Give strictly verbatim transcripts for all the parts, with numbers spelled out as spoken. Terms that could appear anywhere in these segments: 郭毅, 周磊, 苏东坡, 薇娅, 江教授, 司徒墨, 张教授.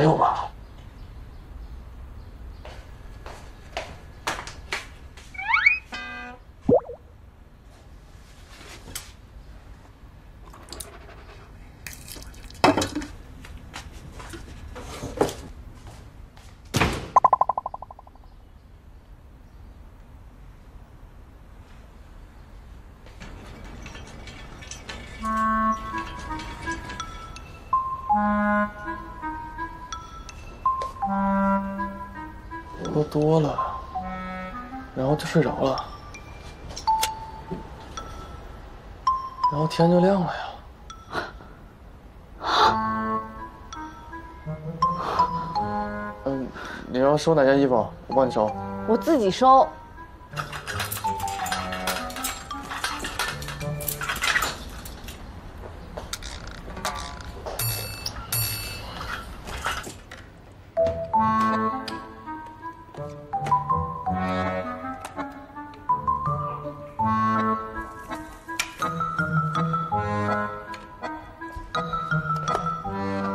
没有吧？喝多了，然后就睡着了，然后天就亮了呀。 你要收哪件衣服？我帮你收。我自己收。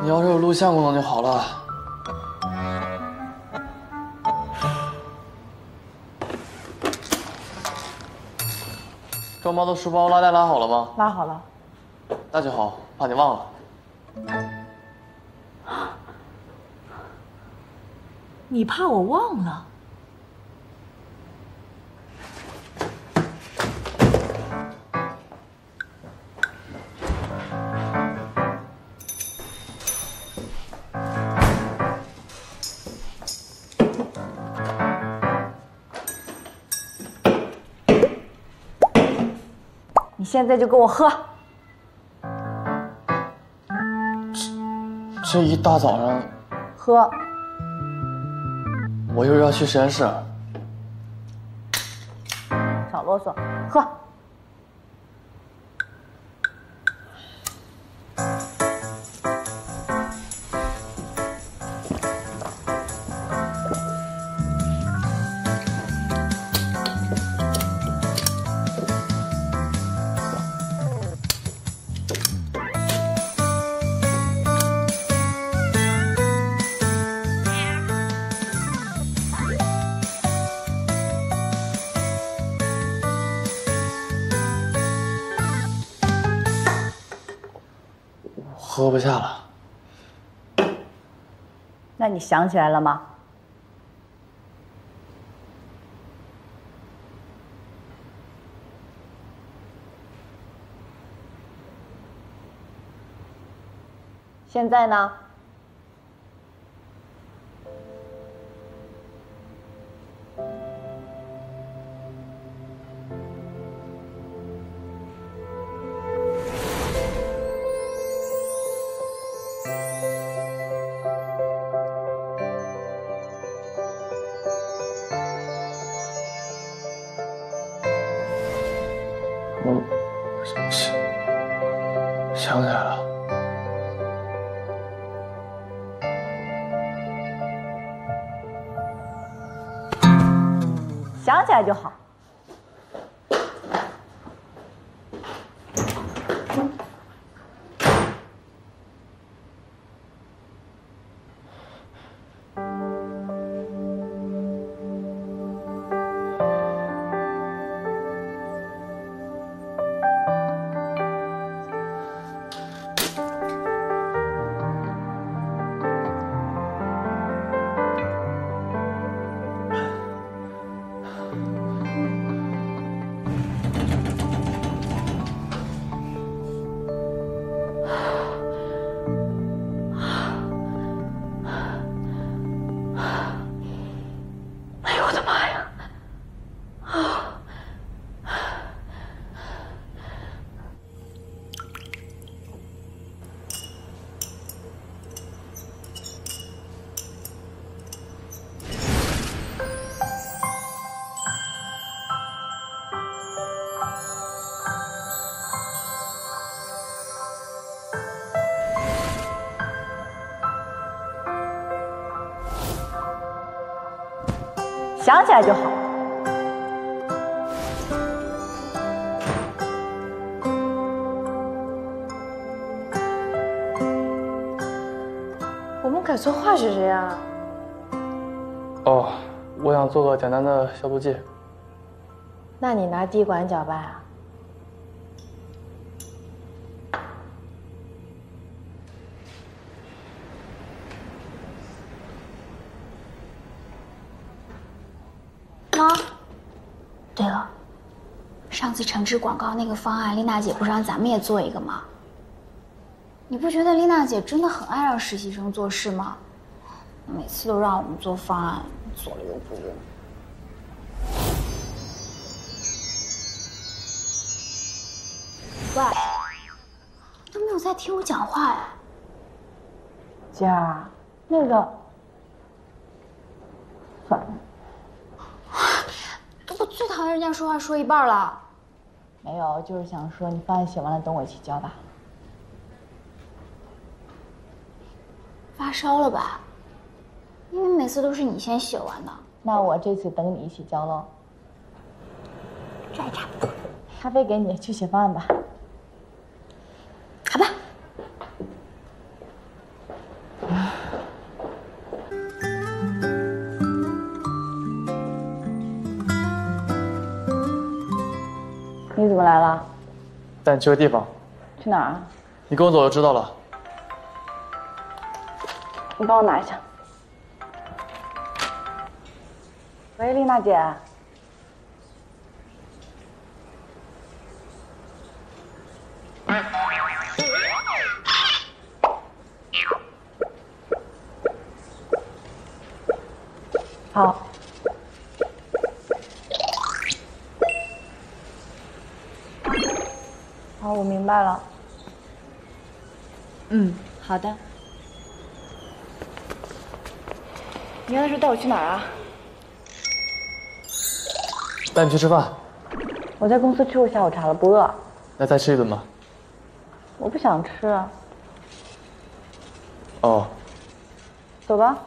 你要是有录像功能就好了。 双猫的书包拉链拉好了吗？拉好了。那就好，怕你忘了。你怕我忘了？现在就给我喝！这这一大早上喝，我一会儿要去实验室。少啰嗦，喝！喝不下了，那你想起来了吗？现在呢？想起来了，想起来就好。想起来就好。我们改底做画是谁啊？哦，我想做个简单的消毒剂。那你拿滴管搅拌啊？妈，对了，上次橙汁广告那个方案，丽娜姐不是让咱们也做一个吗？ 你不觉得丽娜姐真的很爱让实习生做事吗？每次都让我们做方案，做了又不用。喂，都没有在听我讲话哎。姐儿，那个，算了。我最讨厌人家说话说一半了。没有，就是想说你方案写完了，等我一起交吧。 发烧了吧？因为每次都是你先写完的。那我这次等你一起交喽。这还差不多。咖啡给你，去写方案吧。好吧。你怎么来了？带你去个地方。去哪儿啊？你跟我走就知道了。 你帮我拿一下。喂，丽娜姐。好。好，我明白了。嗯，好的。 你刚才说带我去哪儿啊？带你去吃饭。我在公司吃过下午茶了，不饿。那再吃一顿吧。我不想吃啊。哦。走吧。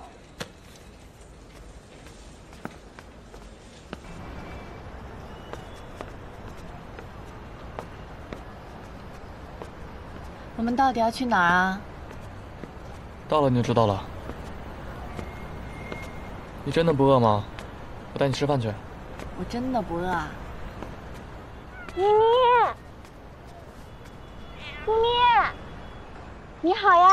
我们到底要去哪儿啊？到了你就知道了。 你真的不饿吗？我带你吃饭去。我真的不饿啊。咪咪，咪咪，你好呀。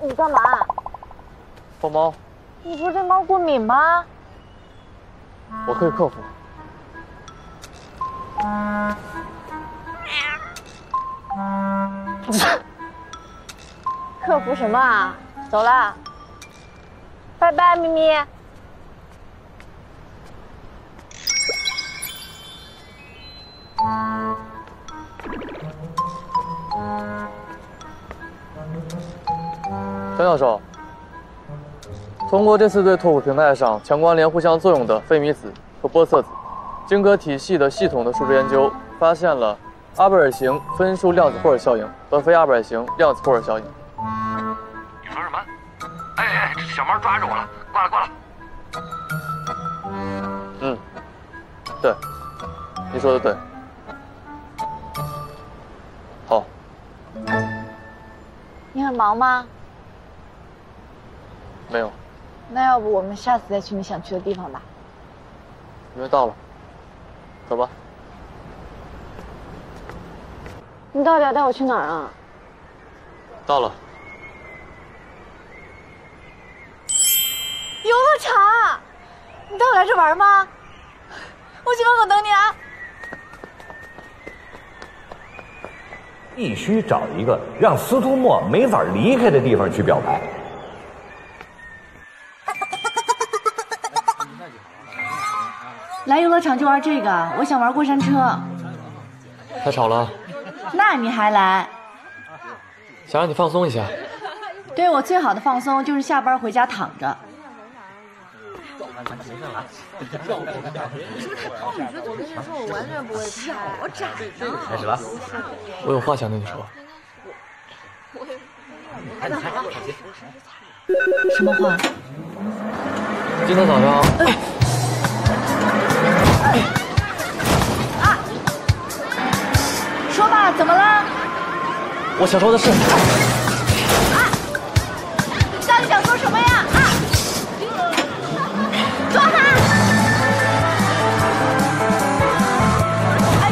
你干嘛？抱猫。你不是对猫过敏吗？我可以克服。克服什么啊？走了，拜拜，咪咪。张教授，通过这次对拓扑平台上强关联互相作用的费米子和玻色子晶格体系的系统的数值研究，发现了阿贝尔型分数量子霍尔效应和非阿贝尔型量子霍尔效应。 小猫抓着我了，挂了挂了。嗯，对，你说的对。好。你很忙吗？没有。那要不我们下次再去你想去的地方吧。因为到了，走吧。你到底要带我去哪儿啊？到了。 游乐场，你带我来这玩吗？我去门口等你啊！必须找一个让司徒墨没法离开的地方去表白。来游乐场就玩这个，我想玩过山车。太吵了。那你还来？想让你放松一下。对我最好的放松就是下班回家躺着。 我跟你说，我完全不会拍。我展呢。开始了，我有话想跟你说。什么话？今天早上。啊！说吧，怎么了？我想说的是。啊！你到底想说什么呀？啊！坐好。说什么？说啊！哎呀！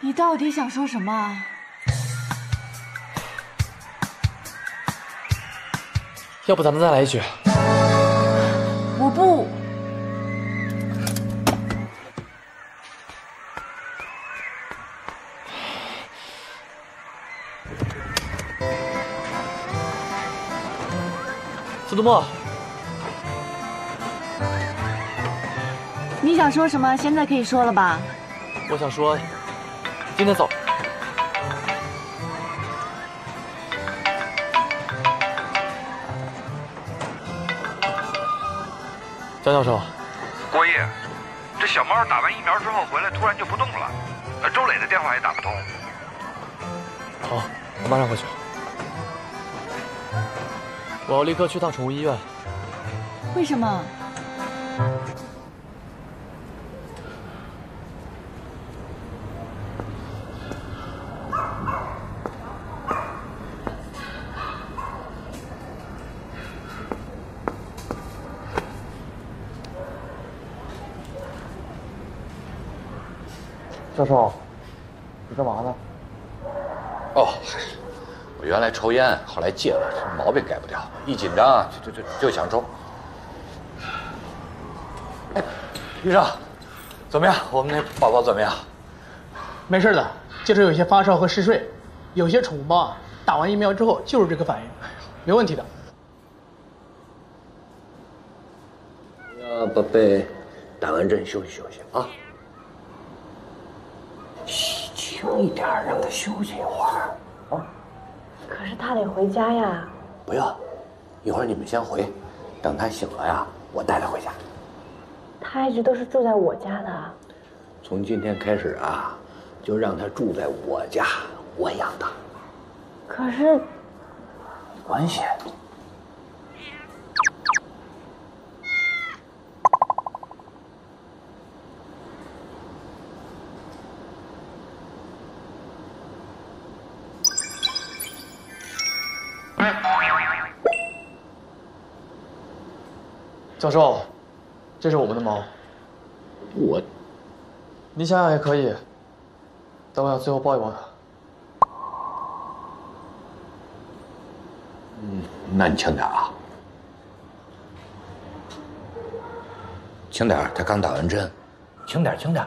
你到底想说什么啊？要不咱们再来一局？我不。苏东坡，你想说什么？现在可以说了吧？我想说。 今天走。江教授，郭毅，这小猫打完疫苗之后回来，突然就不动了。呃，周磊的电话也打不通。好，我马上回去。我要立刻去趟宠物医院。为什么？ 教授，你干嘛呢？哦，我原来抽烟，后来戒了，这毛病改不掉，一紧张啊就就就就想抽。哎，医生，怎么样？我们那宝宝怎么样？没事的，就是有些发烧和嗜睡，有些宠物猫啊，打完疫苗之后就是这个反应，没问题的。要宝贝，打完针休息休息啊。 轻一点，让他休息一会儿啊。可是他得回家呀。不要，一会儿你们先回，等他醒了呀，我带他回家。他一直都是住在我家的。从今天开始啊，就让他住在我家，我养他。可是，没关系。 教授，这是我们的猫。我，你想想也可以，但我想最后抱一抱它。嗯，那你轻点啊，轻点，他刚打完针，轻点，轻点。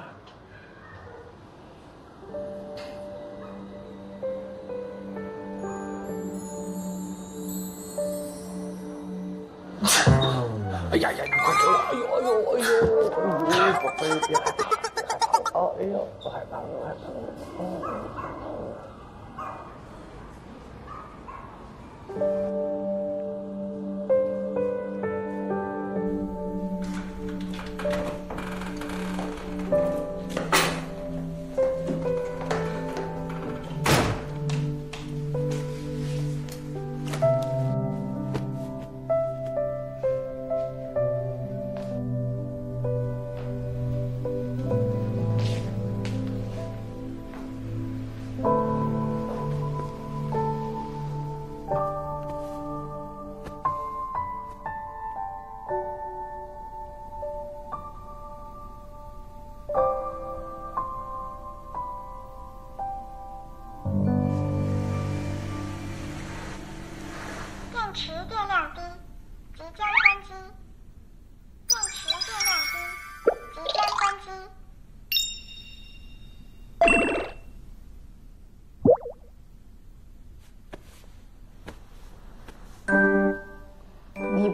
哎呀呀！你快给我！哎呦哎呦哎呦！宝贝，别害怕，别害怕！哦，哎呦，我害怕了，我害怕了！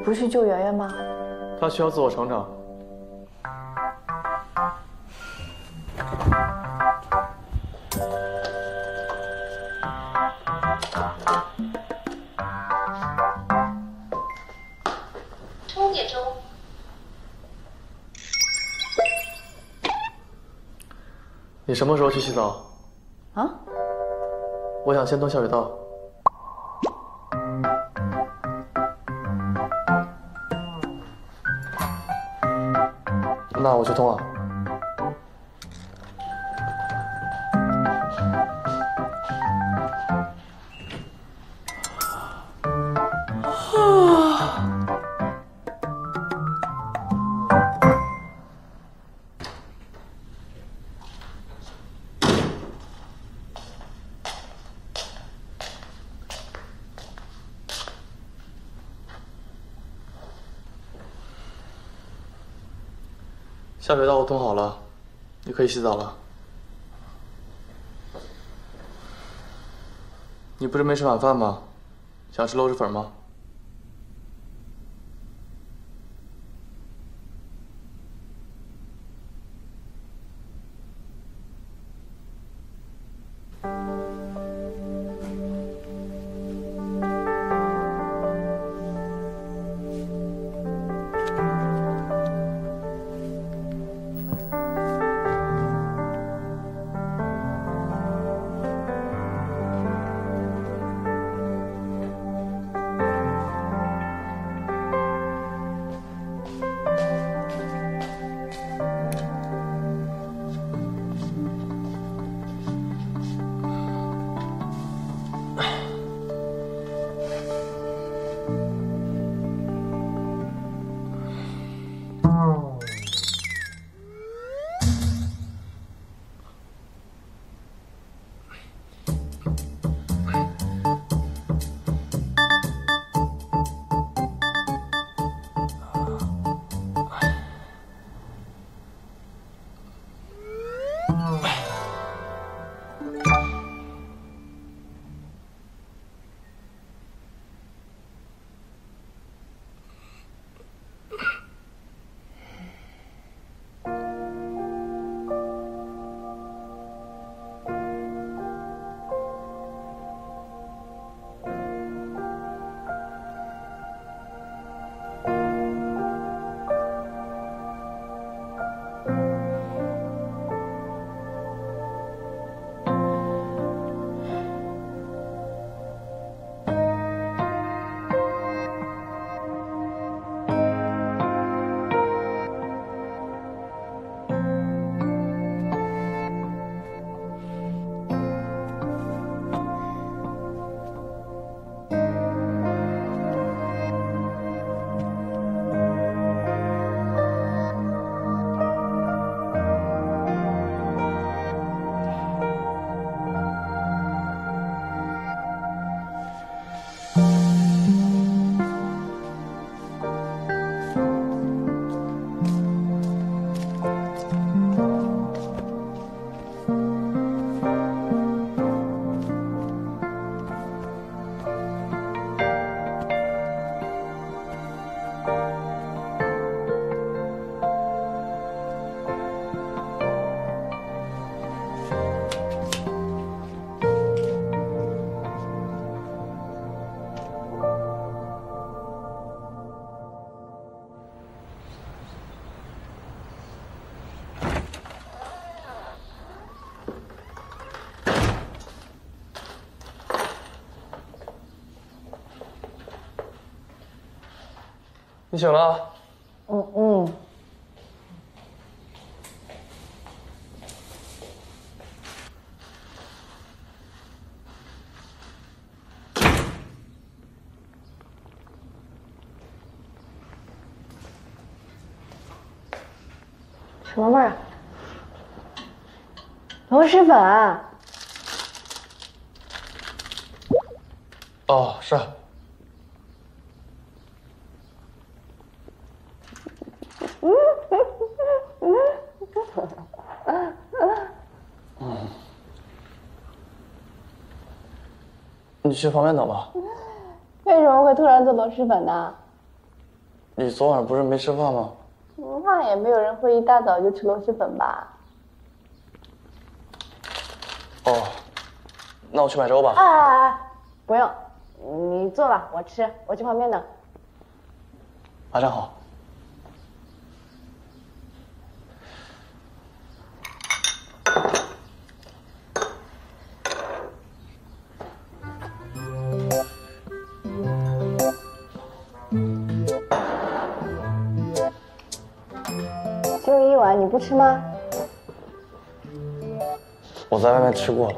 不是救圆圆吗？她需要自我成长，你什么时候去洗澡？啊？我想先通下水道。那我去通了。 下水道我通好了，你可以洗澡了。你不是没吃晚饭吗？想吃肉汁粉吗？你醒了？嗯嗯。什么味儿啊？螺蛳粉。哦，是。 你去旁边等吧。为什么会突然做螺蛳粉呢？你昨晚不是没吃饭吗？那也没有人会一大早就吃螺蛳粉吧？哦，那我去买粥吧。哎哎哎，不用，你做吧，我吃。我去旁边等。马上好。你不吃吗？我在外面吃过了。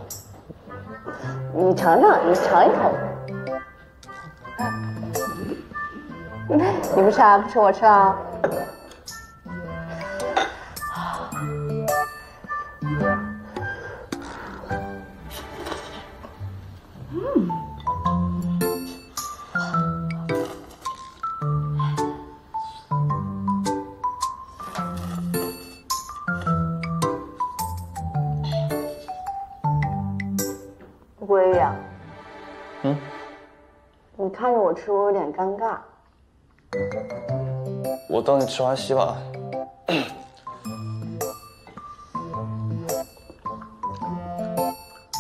你尝尝，你尝一口。你不吃啊？不吃我吃啊。嗯。 看着我吃，我有点尴尬。我等你吃完洗碗。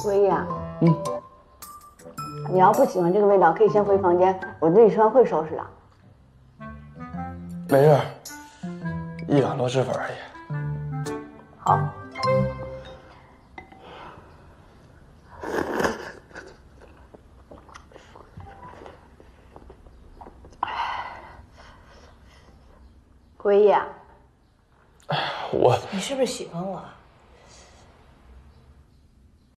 薇娅嗯，你要不喜欢这个味道，可以先回房间，我自己吃完会收拾的。没事，一碗螺蛳粉而已。好。 薇娅，我，你是不是喜欢我啊？